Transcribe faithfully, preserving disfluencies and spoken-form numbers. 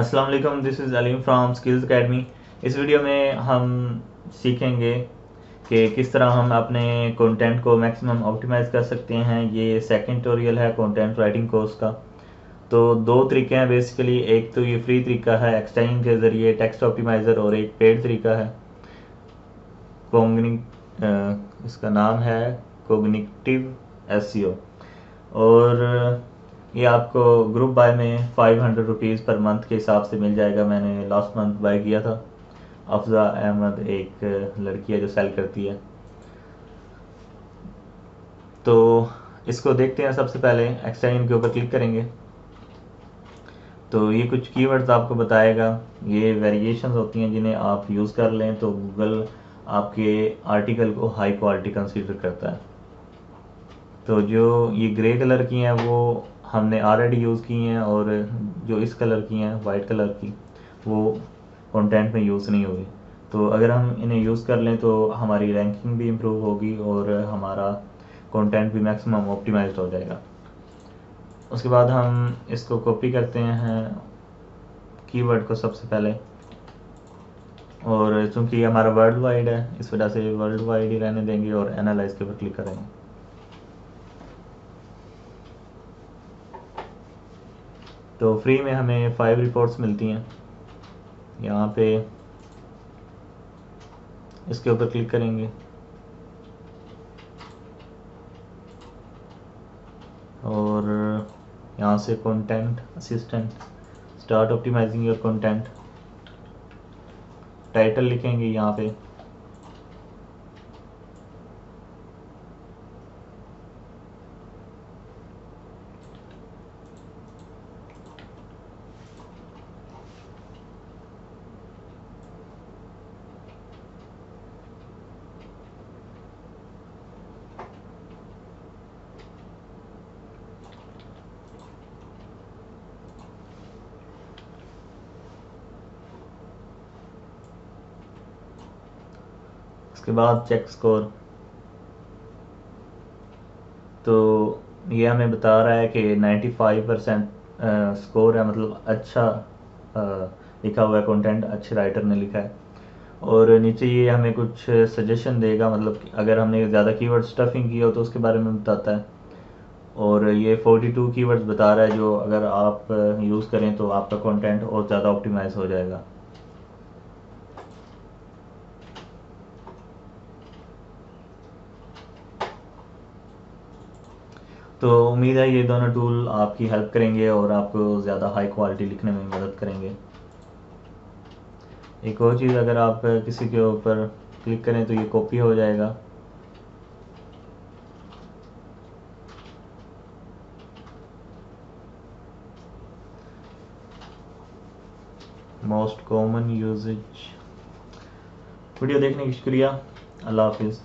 अस्सलाम वालेकुम, this is Aleem from skills academy. इस वीडियो में हम सीखेंगे कि किस तरह हम अपने कंटेंट को मैक्सिमम ऑप्टिमाइज़ कर सकते हैं। ये सेकंड ट्यूटोरियल है कंटेंट राइटिंग कोर्स का। तो दो तरीके हैं बेसिकली, एक तो ये फ्री तरीका है एक्सटेंशन के ज़रिए टेक्स्ट ऑप्टिमाइज़र, और एक पेड तरीका है कॉग्निटिव, इसका नाम है कॉग्निटिव एसईओ। और ये आपको ग्रुप बाय में five hundred rupees per month के हिसाब से मिल जाएगा। मैंने लास्ट मंथ बाय किया था। अफजा अहमद एक लड़की है जो सेल करती है। तो इसको देखते हैं। सबसे पहले एक्सटेंशन के ऊपर क्लिक करेंगे तो ये कुछ कीवर्ड्स आपको बताएगा। ये वेरिएशंस होती हैं जिन्हें आप यूज़ कर लें तो गूगल आपके आर्टिकल को हाई क्वालिटी कंसीडर करता है। तो जो ये ग्रे कलर की हैं वो हमने ऑलरेडी यूज़ की हैं, और जो इस कलर की हैं वाइट कलर की वो कंटेंट में यूज़ नहीं होगी। तो अगर हम इन्हें यूज़ कर लें तो हमारी रैंकिंग भी इम्प्रूव होगी और हमारा कंटेंट भी मैक्सिमम ऑप्टिमाइज्ड हो जाएगा। उसके बाद हम इसको कॉपी करते हैं कीवर्ड को सबसे पहले, और चूँकि हमारा वर्ल्ड वाइड है इस वजह से वर्ल्ड वाइड ही रहने देंगे और एनालाइज के ऊपर क्लिक करेंगे। तो फ्री में हमें फाइव रिपोर्ट्स मिलती हैं। यहाँ पे इसके ऊपर क्लिक करेंगे और यहाँ से content assistant start optimizing your content, title लिखेंगे यहाँ पे। उसके बाद चेक स्कोर, तो ये हमें बता रहा है कि पचानवे परसेंट स्कोर है, मतलब अच्छा आ, लिखा हुआ है कंटेंट, अच्छे राइटर ने लिखा है। और नीचे ये हमें कुछ सजेशन देगा, मतलब अगर हमने ज़्यादा कीवर्ड स्टफिंग की हो तो उसके बारे में बताता है। और ये बयालीस कीवर्ड्स बता रहा है जो अगर आप यूज़ करें तो आपका कंटेंट और ज़्यादा ऑप्टिमाइज़ हो जाएगा। तो उम्मीद है ये दोनों टूल आपकी हेल्प करेंगे और आपको ज़्यादा हाई क्वालिटी लिखने में मदद करेंगे। एक और चीज़, अगर आप किसी के ऊपर क्लिक करें तो ये कॉपी हो जाएगा। Most common usage. वीडियो देखने की शुक्रिया। अल्लाह हाफिज़।